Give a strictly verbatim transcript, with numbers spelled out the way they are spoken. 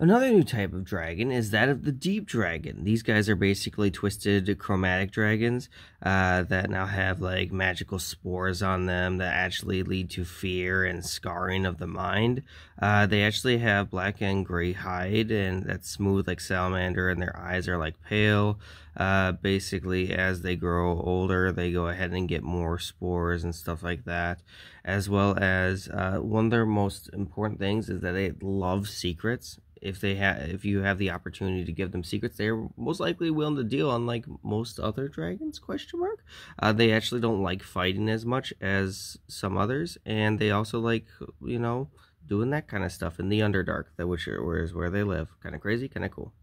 Another new type of dragon is that of the Deep Dragon. These guys are basically twisted chromatic dragons uh, that now have like magical spores on them that actually lead to fear and scarring of the mind. Uh, they actually have black and gray hide, and that's smooth like salamander, and their eyes are like pale. Uh, basically, as they grow older, they go ahead and get more spores and stuff like that. As well as uh, one of their most important things is that they love secrets. If they have, if you have the opportunity to give them secrets, they're most likely willing to deal. Unlike most other dragons, question mark, uh, they actually don't like fighting as much as some others, and they also like, you know, doing that kind of stuff in the Underdark, that which is where they live. Kind of crazy, kind of cool.